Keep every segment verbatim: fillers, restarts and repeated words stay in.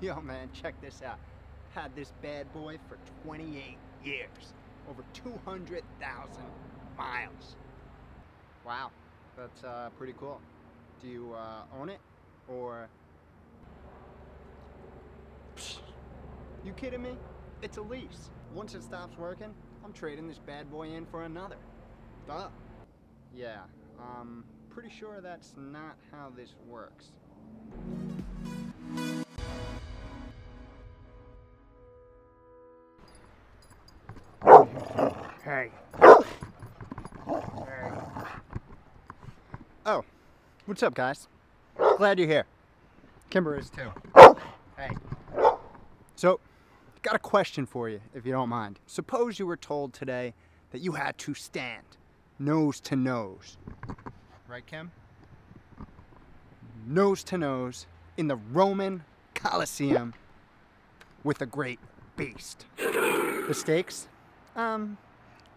Yo man, check this out. Had this bad boy for twenty-eight years. Over two hundred thousand miles. Wow, that's uh, pretty cool. Do you uh, own it or? Psh, you kidding me? It's a lease. Once it stops working, I'm trading this bad boy in for another. Duh. Yeah, um, pretty sure that's not how this works. Hey. Hey. Oh, what's up, guys? Glad you're here. Kimber is too. Hey. So, got a question for you, if you don't mind. Suppose you were told today that you had to stand nose to nose. Right, Kim? Nose to nose in the Roman Colosseum with a great beast. The stakes? Um...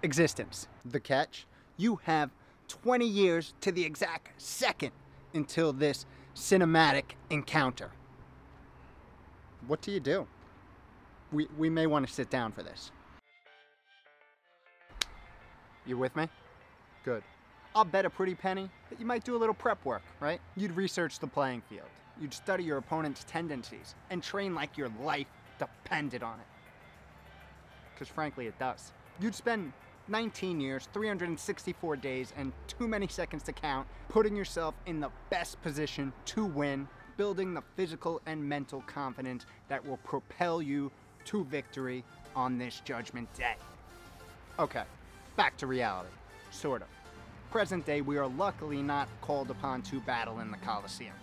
Existence. The catch? You have twenty years to the exact second until this cinematic encounter. What do you do? We, we may want to sit down for this. You with me? Good. I'll bet a pretty penny that you might do a little prep work, right? You'd research the playing field. You'd study your opponent's tendencies and train like your life depended on it. Because frankly, it does. You'd spend nineteen years, three hundred sixty-four days, and too many seconds to count, putting yourself in the best position to win, building the physical and mental confidence that will propel you to victory on this judgment day. Okay, back to reality, sort of. Present day, we are luckily not called upon to battle in the Colosseum.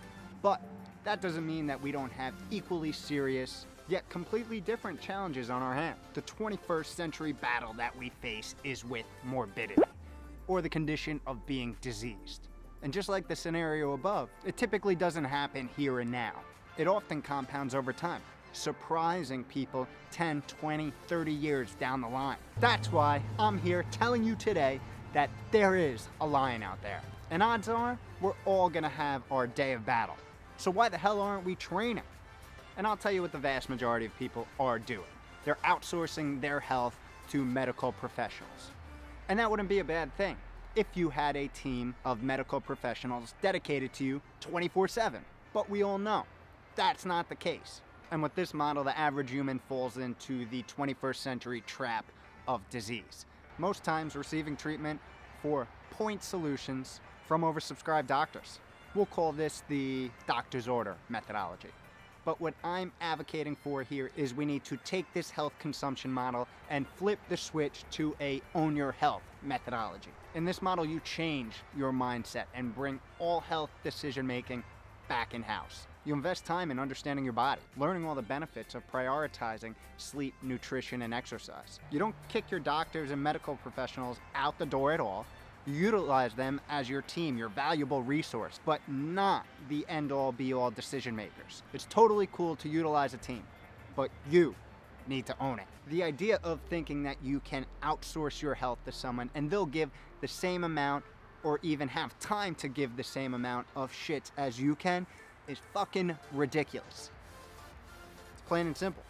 But that doesn't mean that we don't have equally serious, yet completely different challenges on our hands. The twenty-first century battle that we face is with morbidity, or the condition of being diseased. And just like the scenario above, it typically doesn't happen here and now. It often compounds over time, surprising people ten, twenty, thirty years down the line. That's why I'm here telling you today that there is a lion out there. And odds are, we're all gonna have our day of battle. So why the hell aren't we training? And I'll tell you what the vast majority of people are doing. They're outsourcing their health to medical professionals. And that wouldn't be a bad thing if you had a team of medical professionals dedicated to you twenty-four seven. But we all know that's not the case. And with this model, the average human falls into the twenty-first century trap of disease. Most times receiving treatment for point solutions from oversubscribed doctors. We'll call this the doctor's order methodology. But what I'm advocating for here is we need to take this health consumption model and flip the switch to a own your health methodology. In this model, you change your mindset and bring all health decision making back in-house. You invest time in understanding your body, learning all the benefits of prioritizing sleep, nutrition, and exercise. You don't kick your doctors and medical professionals out the door at all. You utilize them as your team, your valuable resource, but not the end-all be-all decision makers. It's totally cool to utilize a team, but you need to own it. The idea of thinking that you can outsource your health to someone and they'll give the same amount or even have time to give the same amount of shit as you can is fucking ridiculous. It's plain and simple.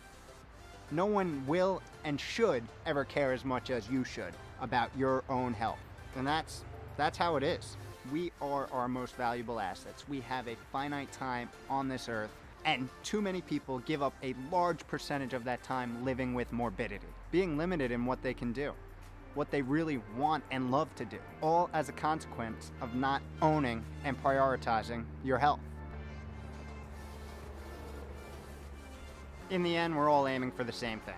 No one will and should ever care as much as you should about your own health. And that's, that's how it is. We are our most valuable assets. We have a finite time on this earth, and too many people give up a large percentage of that time living with morbidity, being limited in what they can do, what they really want and love to do, all as a consequence of not owning and prioritizing your health. In the end, we're all aiming for the same thing,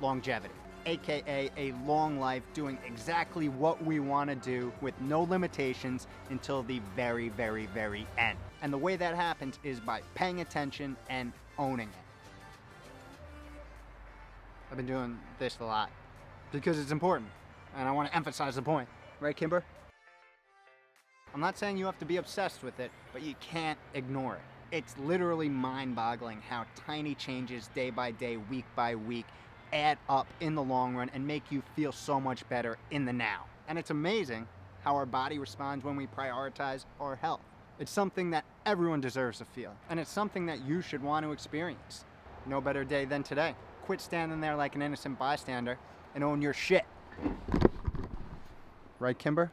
longevity. A K A a long life doing exactly what we want to do with no limitations until the very, very, very end. And the way that happens is by paying attention and owning it. I've been doing this a lot because it's important and I want to emphasize the point. Right, Kimber? I'm not saying you have to be obsessed with it, but you can't ignore it. It's literally mind-boggling how tiny changes day by day, week by week, add up in the long run and make you feel so much better in the now. And it's amazing how our body responds when we prioritize our health. It's something that everyone deserves to feel, and it's something that you should want to experience. No better day than today. Quit standing there like an innocent bystander and own your shit. Right, Kimber?